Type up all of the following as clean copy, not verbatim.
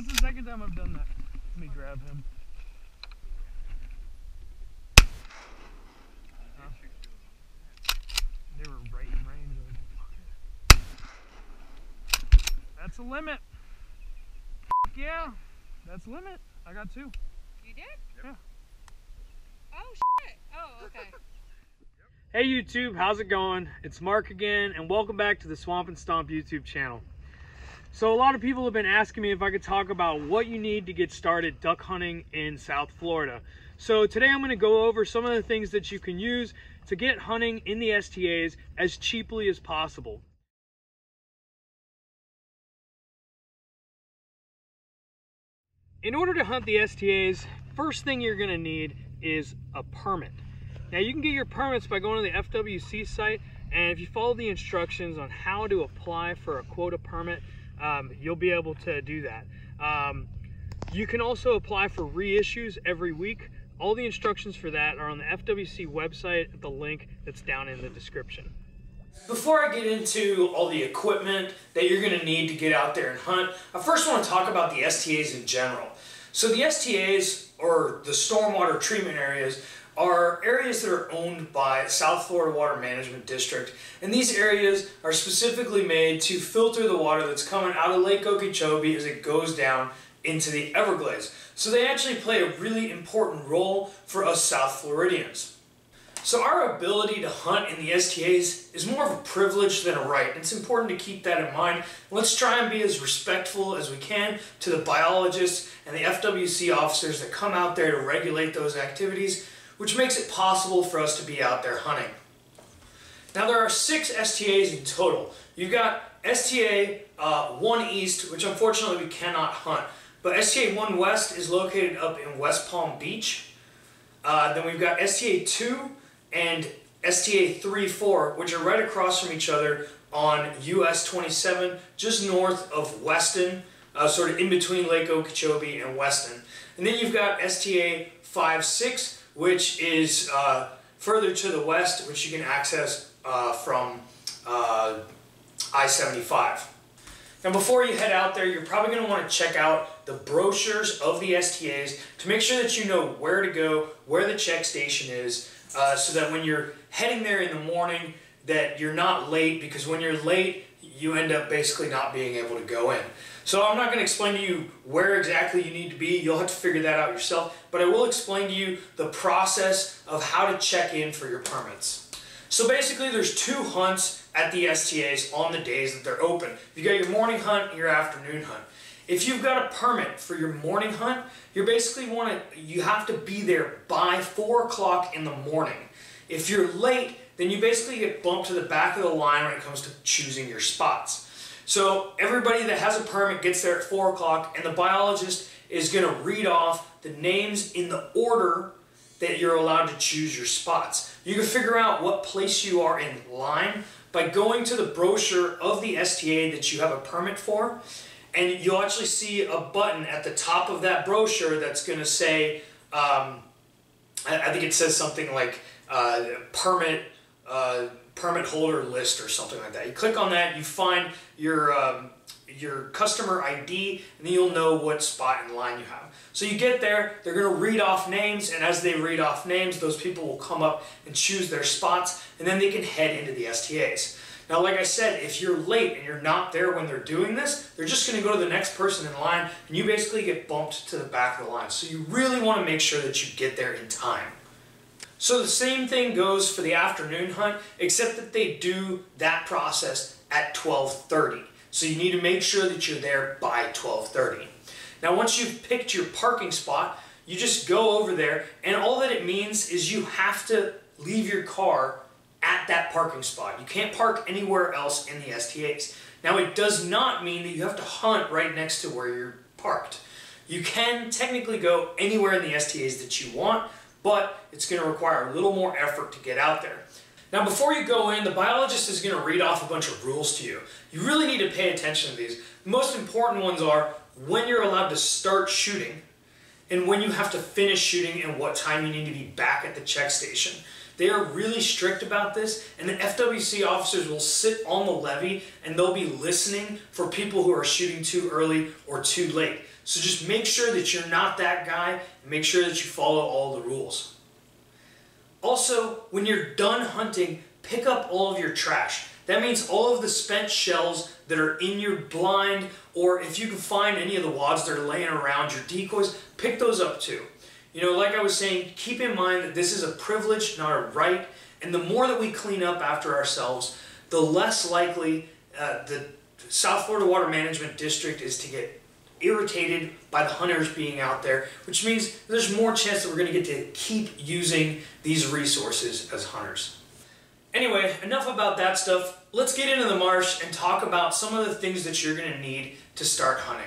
That's the second time I've done that. Let me grab him. They were right in range. That's a limit. Yeah, that's a limit. I got two. You did? Yeah. Oh, shit. Oh, okay. Hey YouTube, how's it going? It's Mark again, and welcome back to the Swamp and Stomp YouTube channel. So a lot of people have been asking me if I could talk about what you need to get started duck hunting in South Florida. So today I'm going to go over some of the things that you can use to get hunting in the STAs as cheaply as possible. In order to hunt the STAs, first thing you're going to need is a permit. Now you can get your permits by going to the FWC site, and if you follow the instructions on how to apply for a quota permit, you'll be able to do that. You can also apply for reissues every week. All the instructions for that are on the FWC website at the link that's down in the description. Before I get into all the equipment that you're going to need to get out there and hunt, I first want to talk about the STAs in general. So the STAs, or the stormwater treatment areas, are areas that are owned by South Florida Water Management District. And these areas are specifically made to filter the water that's coming out of Lake Okeechobee as it goes down into the Everglades. So they actually play a really important role for us South Floridians. So our ability to hunt in the STAs is more of a privilege than a right. It's important to keep that in mind. Let's try and be as respectful as we can to the biologists and the FWC officers that come out there to regulate those activities, which makes it possible for us to be out there hunting. Now there are 6 STAs in total. You've got STA 1 East, which unfortunately we cannot hunt, but STA 1 West is located up in West Palm Beach. Then we've got STA 2 and STA 3-4, which are right across from each other on US 27, just north of Weston, sort of in between Lake Okeechobee and Weston. And then you've got STA 5-6, which is further to the west, which you can access from I-75. Now before you head out there, you're probably going to want to check out the brochures of the STAs to make sure that you know where to go, where the check station is, so that when you're heading there in the morning that you're not late, because when you're late, you end up basically not being able to go in. So I'm not going to explain to you where exactly you need to be. You'll have to figure that out yourself, but I will explain to you the process of how to check in for your permits. So basically there's 2 hunts at the STAs on the days that they're open. You got your morning hunt and your afternoon hunt. If you've got a permit for your morning hunt, you basically you have to be there by 4 o'clock in the morning. If you're late, then you basically get bumped to the back of the line when it comes to choosing your spots. So everybody that has a permit gets there at 4 o'clock, and the biologist is going to read off the names in the order that you're allowed to choose your spots. You can figure out what place you are in line by going to the brochure of the STA that you have a permit for, and you'll actually see a button at the top of that brochure that's going to say, I think it says something like permit holder list or something like that. You click on that, you find your customer ID, and then you'll know what spot in line you have. So you get there, they're going to read off names, and as they read off names, those people will come up and choose their spots, and then they can head into the STAs. Now, like I said, if you're late and you're not there when they're doing this, they're just going to go to the next person in line, and you basically get bumped to the back of the line. So you really want to make sure that you get there in time. So the same thing goes for the afternoon hunt, except that they do that process at 12:30. So you need to make sure that you're there by 12:30. Now once you've picked your parking spot, you just go over there, and all that it means is you have to leave your car at that parking spot. You can't park anywhere else in the STAs. Now it does not mean that you have to hunt right next to where you're parked. You can technically go anywhere in the STAs that you want, but it's going to require a little more effort to get out there. Now before you go in, the biologist is going to read off a bunch of rules to you. You really need to pay attention to these. The most important ones are when you're allowed to start shooting, and when you have to finish shooting, and what time you need to be back at the check station. They are really strict about this, and the FWC officers will sit on the levee and they'll be listening for people who are shooting too early or too late. So just make sure that you're not that guy and make sure that you follow all the rules. Also, when you're done hunting, pick up all of your trash. That means all of the spent shells that are in your blind, or if you can find any of the wads that are laying around your decoys, pick those up too. You know, like I was saying, keep in mind that this is a privilege, not a right, and the more that we clean up after ourselves, the less likely the South Florida Water Management District is to get irritated by the hunters being out there, which means there's more chance that we're going to get to keep using these resources as hunters. Anyway, enough about that stuff. Let's get into the marsh and talk about some of the things that you're going to need to start hunting.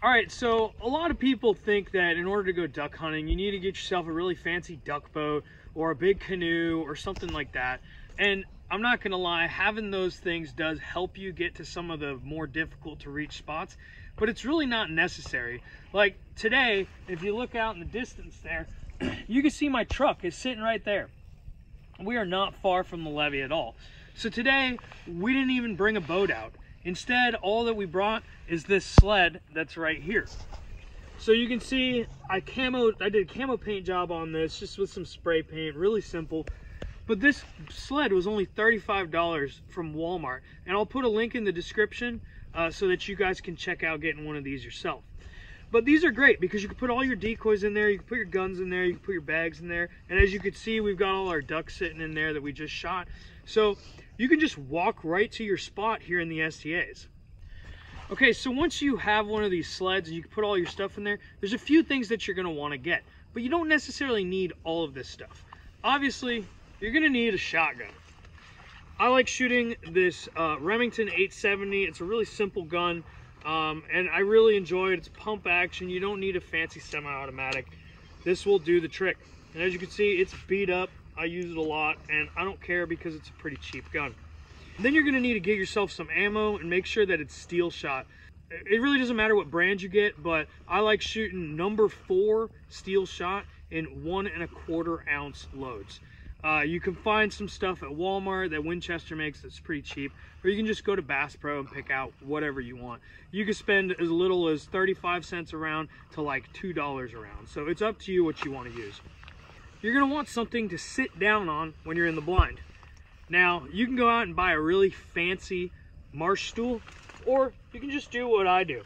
All right, so a lot of people think that in order to go duck hunting, you need to get yourself a really fancy duck boat or a big canoe or something like that. And I'm not going to lie, having those things does help you get to some of the more difficult to reach spots, but it's really not necessary. Like today, if you look out in the distance there, you can see my truck is sitting right there. We are not far from the levee at all. So today, we didn't even bring a boat out. Instead, all that we brought is this sled that's right here. So you can see I did a camo paint job on this, just with some spray paint, really simple. But this sled was only $35 from Walmart. And I'll put a link in the description so that you guys can check out getting one of these yourself. But these are great because you can put all your decoys in there, you can put your guns in there, you can put your bags in there. And as you can see, we've got all our ducks sitting in there that we just shot. So you can just walk right to your spot here in the STAs. Okay, so once you have one of these sleds and you can put all your stuff in there, there's a few things that you're gonna wanna get, but you don't necessarily need all of this stuff. Obviously, you're gonna need a shotgun. I like shooting this Remington 870. It's a really simple gun. And I really enjoy it. It's pump action. You don't need a fancy semi-automatic. This will do the trick. And as you can see, it's beat up. I use it a lot and I don't care because it's a pretty cheap gun. Then you're gonna need to get yourself some ammo and make sure that it's steel shot. It really doesn't matter what brand you get, but I like shooting #4 steel shot in 1.25 ounce loads. You can find some stuff at Walmart that Winchester makes that's pretty cheap, or you can just go to Bass Pro and pick out whatever you want. You can spend as little as 35 cents a round to like $2 a round. So it's up to you what you want to use. You're going to want something to sit down on when you're in the blind. Now, you can go out and buy a really fancy marsh stool, or you can just do what I do.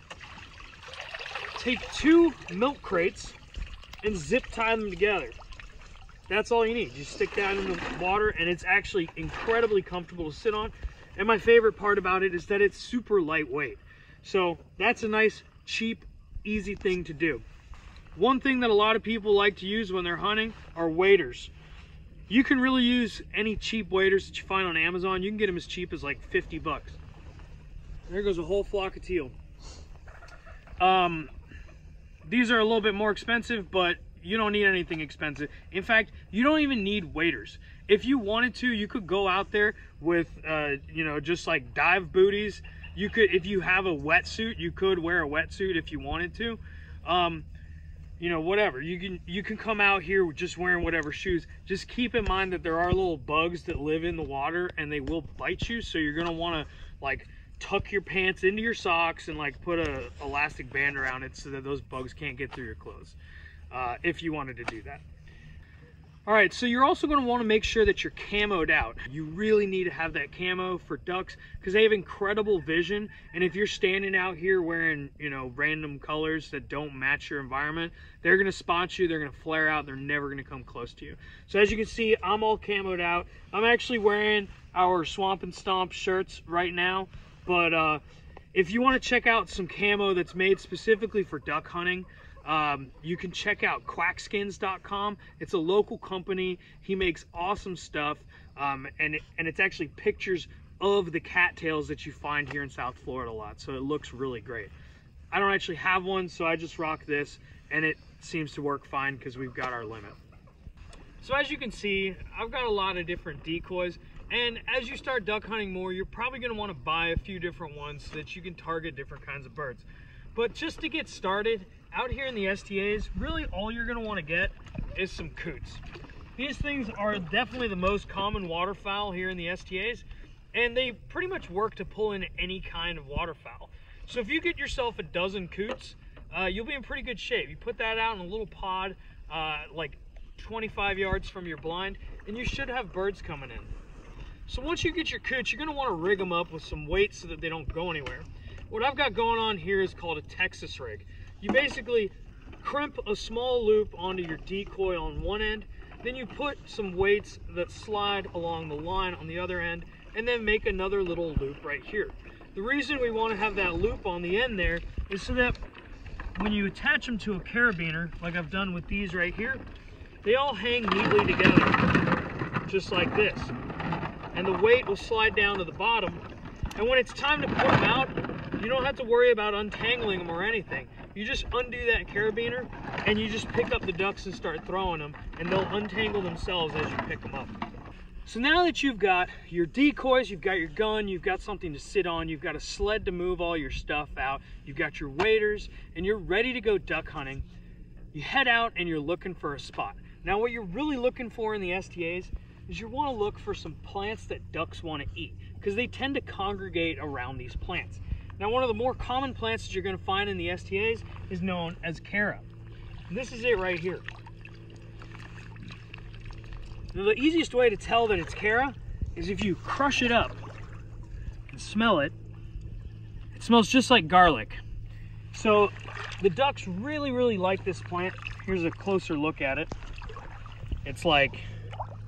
Take 2 milk crates and zip tie them together. That's all you need. You stick that in the water and it's actually incredibly comfortable to sit on. And my favorite part about it is that it's super lightweight. So that's a nice, cheap, easy thing to do. One thing that a lot of people like to use when they're hunting are waders. You can really use any cheap waders that you find on Amazon. You can get them as cheap as like 50 bucks. There goes a whole flock of teal. These are a little bit more expensive, but you don't need anything expensive. In fact, you don't even need waders. If you wanted to, you could go out there with, you know, just like dive booties. You could, if you have a wetsuit, you could wear a wetsuit if you wanted to. You know, whatever. You can come out here just wearing whatever shoes. Just keep in mind that there are little bugs that live in the water and they will bite you. So you're gonna wanna like tuck your pants into your socks and like put a elastic band around it so that those bugs can't get through your clothes. If you wanted to do that. All right, so you're also going to want to make sure that you're camoed out. You really need to have that camo for ducks because they have incredible vision. And if you're standing out here wearing, you know, random colors that don't match your environment, they're going to spot you, they're going to flare out, they're never going to come close to you. So as you can see, I'm all camoed out. I'm actually wearing our Swamp and Stomp shirts right now, but if you want to check out some camo that's made specifically for duck hunting, you can check out quackskins.com. It's a local company. He makes awesome stuff, and it's actually pictures of the cattails that you find here in South Florida a lot, so it looks really great. I don't actually have one, so I just rock this, and it seems to work fine because we've got our limit. So as you can see, I've got a lot of different decoys, and as you start duck hunting more, you're probably going to want to buy a few different ones so that you can target different kinds of birds. But just to get started, out here in the STAs, really all you're gonna wanna get is some coots. These things are definitely the most common waterfowl here in the STAs, and they pretty much work to pull in any kind of waterfowl. So if you get yourself a dozen coots, you'll be in pretty good shape. You put that out in a little pod, like 25 yards from your blind, and you should have birds coming in. So once you get your coots, you're gonna wanna rig them up with some weights so that they don't go anywhere. What I've got going on here is called a Texas rig. You basically crimp a small loop onto your decoy on one end, then you put some weights that slide along the line on the other end, and then make another little loop right here. The reason we wanna have that loop on the end there is so that when you attach them to a carabiner, like I've done with these right here, they all hang neatly together, just like this. And the weight will slide down to the bottom. And when it's time to pull them out, you don't have to worry about untangling them or anything. You just undo that carabiner and you just pick up the ducks and start throwing them, and they'll untangle themselves as you pick them up. So now that you've got your decoys, you've got your gun, you've got something to sit on, you've got a sled to move all your stuff out, you've got your waders, and you're ready to go duck hunting, you head out and you're looking for a spot. Now what you're really looking for in the STAs is you want to look for some plants that ducks want to eat, because they tend to congregate around these plants. Now one of the more common plants that you're going to find in the STAs is known as Chara. This is it right here. Now, the easiest way to tell that it's Chara is if you crush it up and smell it. It smells just like garlic. So the ducks really, really like this plant. Here's a closer look at it. It's like,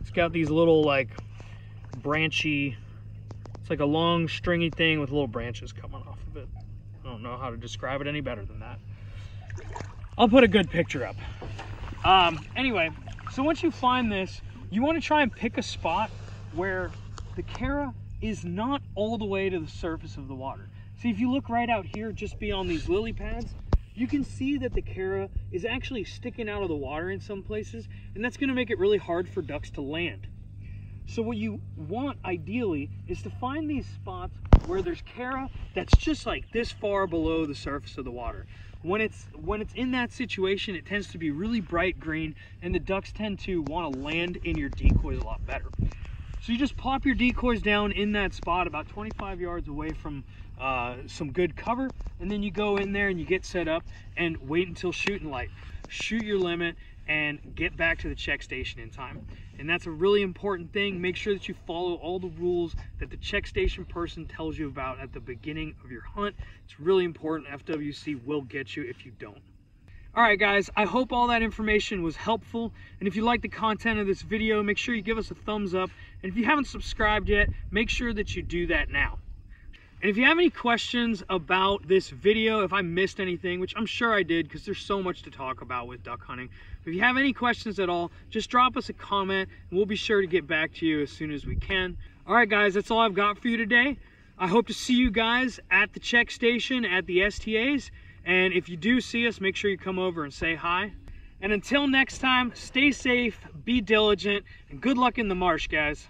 it's got these little like branchy, it's like a long stringy thing with little branches coming off of it. I don't know how to describe it any better than that. I'll put a good picture up. Anyway, so once you find this, you want to try and pick a spot where the Chara is not all the way to the surface of the water. See, if you look right out here, just beyond these lily pads, you can see that the Chara is actually sticking out of the water in some places, and that's going to make it really hard for ducks to land. So what you want, ideally, is to find these spots where there's Chara that's just like this far below the surface of the water. When it's in that situation, it tends to be really bright green, and the ducks tend to want to land in your decoys a lot better. So you just plop your decoys down in that spot about 25 yards away from some good cover, and then you go in there and you get set up and wait until shooting light. Shoot your limit and get back to the check station in time. And that's a really important thing. Make sure that you follow all the rules that the check station person tells you about at the beginning of your hunt. It's really important. FWC will get you if you don't. All right, guys, I hope all that information was helpful. And if you like the content of this video, make sure you give us a thumbs up. And if you haven't subscribed yet, make sure that you do that now. And if you have any questions about this video, if I missed anything, which I'm sure I did because there's so much to talk about with duck hunting, if you have any questions at all, just drop us a comment and we'll be sure to get back to you as soon as we can. All right, guys, that's all I've got for you today. I hope to see you guys at the check station at the STAs. And if you do see us, make sure you come over and say hi. And until next time, stay safe, be diligent, and good luck in the marsh, guys.